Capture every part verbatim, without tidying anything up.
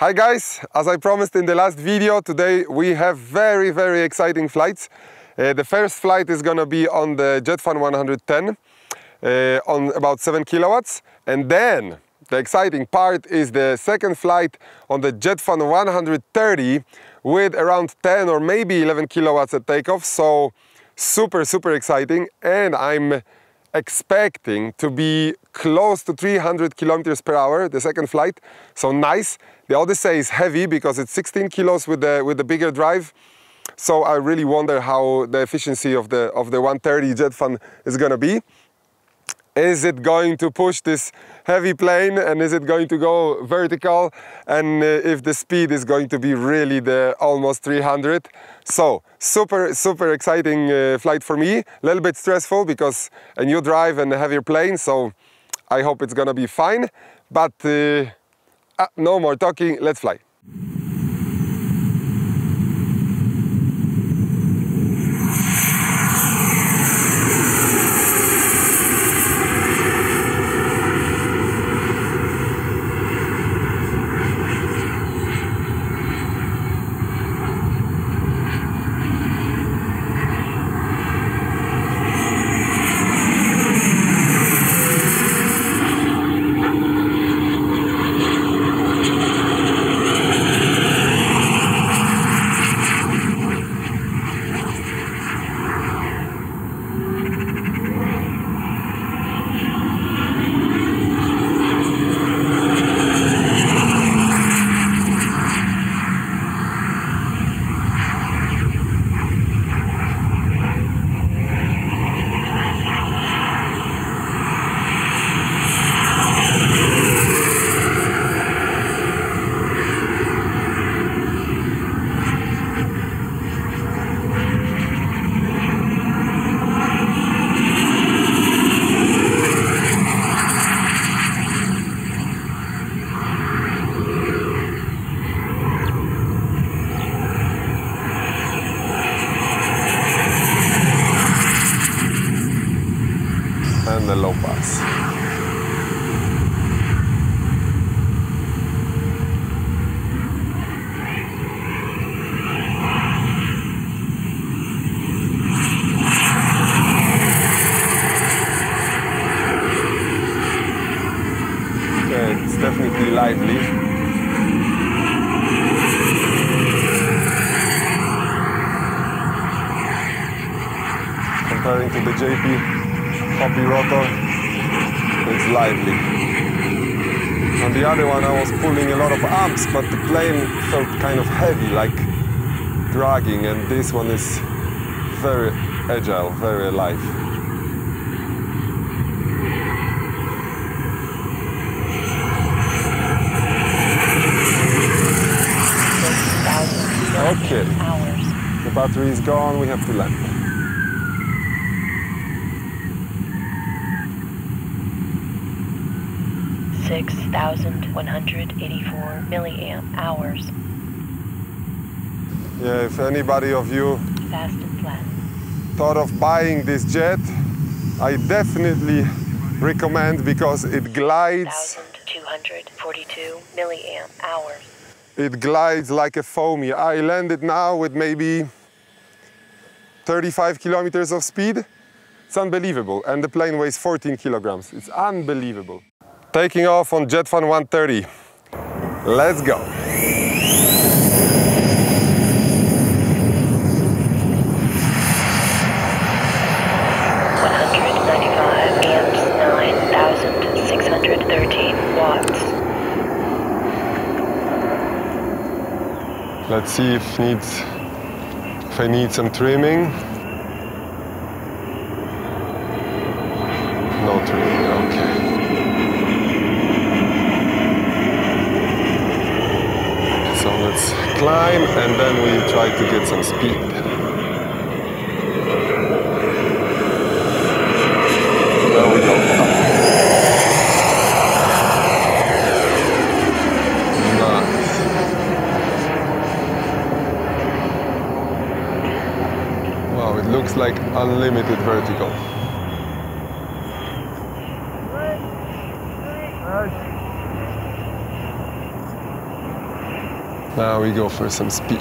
Hi guys, as I promised in the last video, today we have very, very exciting flights. Uh, the first flight is gonna be on the Jetfan one ten uh, on about seven kilowatts. And then the exciting part is the second flight on the Jetfan one thirty with around ten or maybe eleven kilowatts at takeoff. So super, super exciting. And I'm expecting to be close to three hundred kilometers per hour, the second flight, so nice. The Odyssey is heavy because it's sixteen kilos with the with the bigger drive, so I really wonder how the efficiency of the of the one thirty Jetfan is going to be. Is it going to push this heavy plane, and is it going to go vertical, and uh, if the speed is going to be really the almost three hundred? So super, super exciting uh, flight for me. A little bit stressful because a new drive and a heavier plane, so I hope it's gonna be fine. But uh, uh, no more talking, let's fly. The low pass. Okay, it's definitely lively. Comparing to the J P Poppy rotor, it's lively. On the other one I was pulling a lot of amps, but the plane felt kind of heavy, like dragging, and this one is very agile, very alive. Okay, the battery is gone, we have to land. six thousand one hundred eighty-four milliamp hours. Yeah, if anybody of you fast and flat thought of buying this jet, I definitely recommend, because it glides. one thousand two hundred forty-two milliamp hours. It glides like a foamy. I landed now with maybe thirty-five kilometers of speed. It's unbelievable. And the plane weighs fourteen kilograms. It's unbelievable. Taking off on Jetfan one thirty. Let's go. one hundred ninety-five amps, nine thousand six hundred thirteen watts. Let's see if needs if I need some trimming. No trimming, okay. Let's climb and then we try to get some speed. There we go. Nice. Wow, it looks like unlimited vertical. Nice. Now we go for some speed.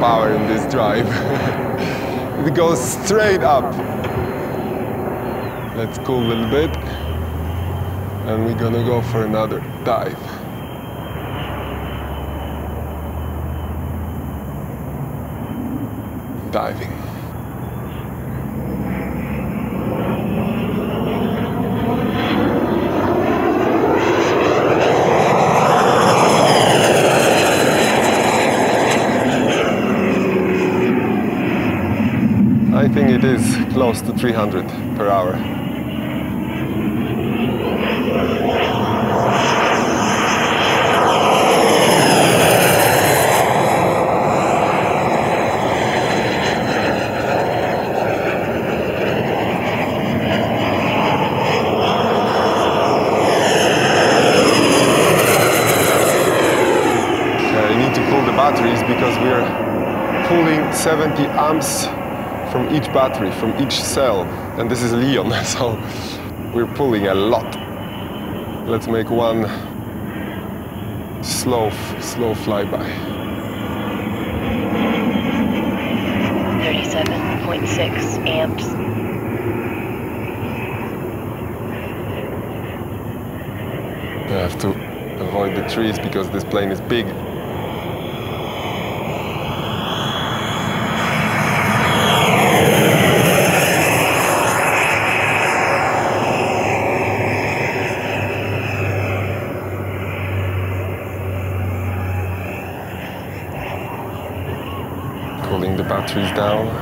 Power in this drive. It goes straight up. Let's cool a little bit and we're gonna go for another dive. Diving. I think it is close to three hundred per hour. Yeah, you need to pull the batteries because we are pulling seventy amps from each battery, from each cell, and this is Leon, so we're pulling a lot. Let's make one slow, slow flyby. thirty-seven point six amps. I have to avoid the trees because this plane is big. Pulling the batteries down. one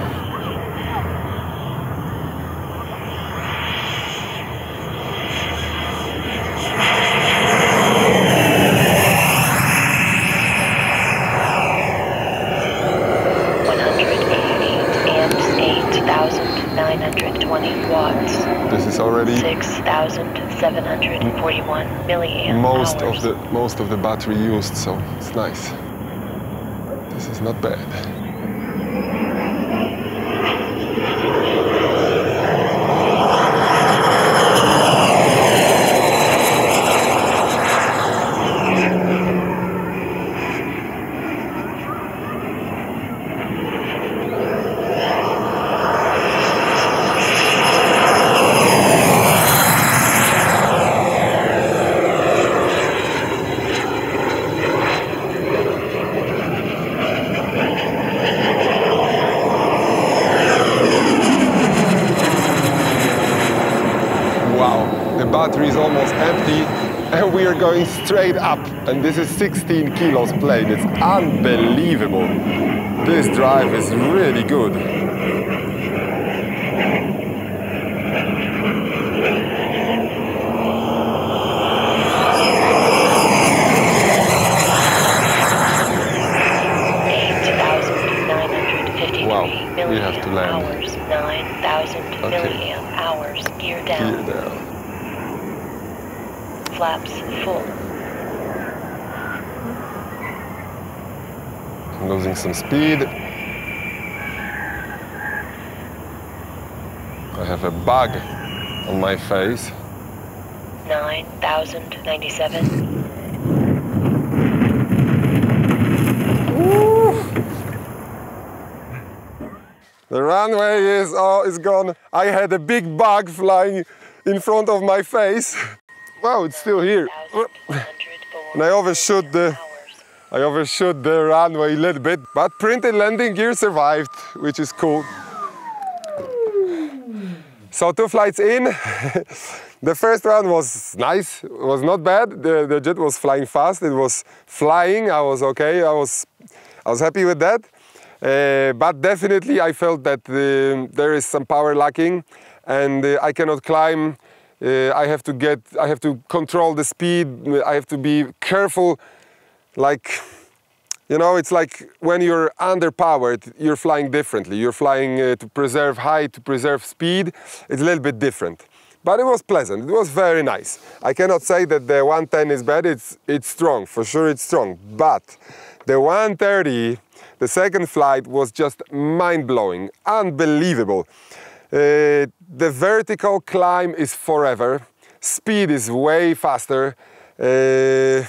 hundred eighty-eight amps, eight thousand nine hundred twenty watts. This is already six thousand seven hundred forty-one milliamp hours. Most of the most of the battery used, so it's nice. This is not bad. Battery is almost empty and we are going straight up, and this is sixteen kilos plane. It's unbelievable. This drive is really good. eight thousand nine hundred fifty-three wow, we have to land. Hours, nine thousand okay. Milliamp hours, gear down. Gear down. Flaps full. I'm losing some speed. I have a bug on my face. nine thousand ninety-seven. The runway is, oh, is gone. I had a big bug flying in front of my face. Wow, it's still here. And I overshot the, I overshot the runway a little bit, but printed landing gear survived, which is cool. So two flights in. The first one was nice, it was not bad. The, the jet was flying fast, it was flying, I was okay, I was, I was happy with that. Uh, but definitely I felt that uh, there is some power lacking and uh, I cannot climb. Uh, I have to get, I have to control the speed, I have to be careful, like You know, it's like when you're underpowered, you're flying differently. You're flying uh, to preserve height, to preserve speed. It's a little bit different. But it was pleasant, it was very nice. I cannot say that the one ten is bad, it's, it's strong, for sure it's strong. But the one thirty, the second flight was just mind-blowing, unbelievable. Uh, the vertical climb is forever, speed is way faster. Uh,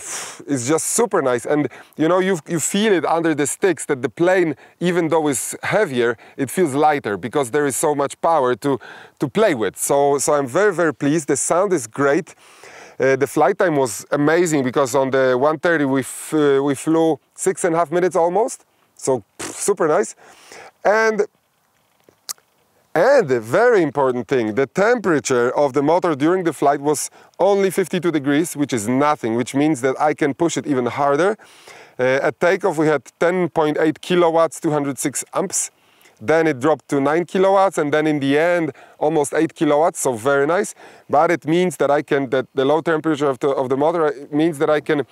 it's just super nice, and you know you you feel it under the sticks that the plane, even though it's heavier, it feels lighter because there is so much power to to play with. So so I'm very very pleased. The sound is great. Uh, the flight time was amazing because on the one thirty we f uh, we flew six and a half minutes almost. So pff, super nice, and. And a very important thing, the temperature of the motor during the flight was only fifty-two degrees, which is nothing, which means that I can push it even harder. Uh, at takeoff we had ten point eight kilowatts, two hundred six amps. Then it dropped to nine kilowatts, and then in the end almost eight kilowatts, so very nice. But it means that I can, that the low temperature of the, of the motor means that I can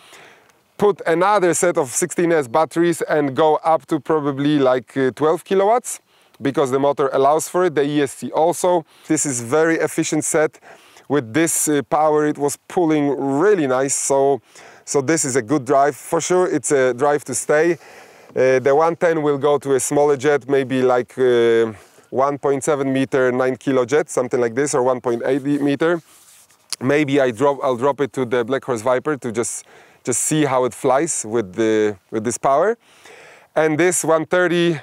put another set of sixteen S batteries and go up to probably like uh, twelve kilowatts. Because the motor allows for it, the E S C also. This is very efficient set. With this uh, power it was pulling really nice, so, so this is a good drive. For sure it's a drive to stay. Uh, the one ten will go to a smaller jet, maybe like uh, one point seven meter, nine kilo jet, something like this, or one point eight meter. Maybe I drop, I'll drop it to the Black Horse Viper to just, just see how it flies with, the, with this power. And this one thirty,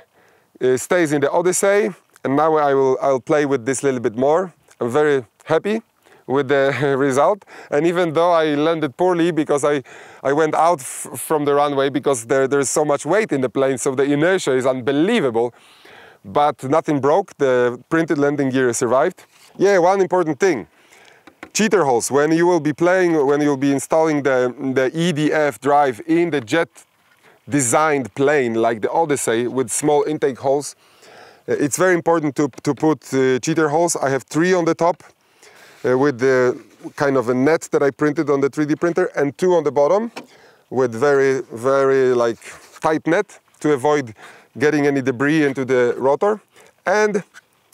it stays in the Odyssey, and now I will, I'll play with this a little bit more. I'm very happy with the result, and even though I landed poorly because I, I went out f from the runway because there, there's so much weight in the plane, so the inertia is unbelievable, but nothing broke, the printed landing gear survived. Yeah, one important thing, cheater holes. When you will be playing, when you'll be installing the, the E D F drive in the jet designed plane like the Odyssey with small intake holes, it's very important to, to put uh, cheater holes. I have three on the top uh, with the kind of a net that I printed on the three D printer, and two on the bottom with very very like tight net to avoid getting any debris into the rotor. And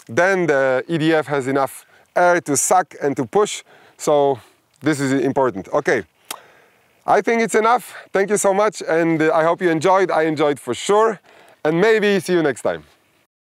then the E D F has enough air to suck and to push, so this is important. Okay, I think it's enough. Thank you so much, and I hope you enjoyed. I enjoyed for sure, and maybe see you next time.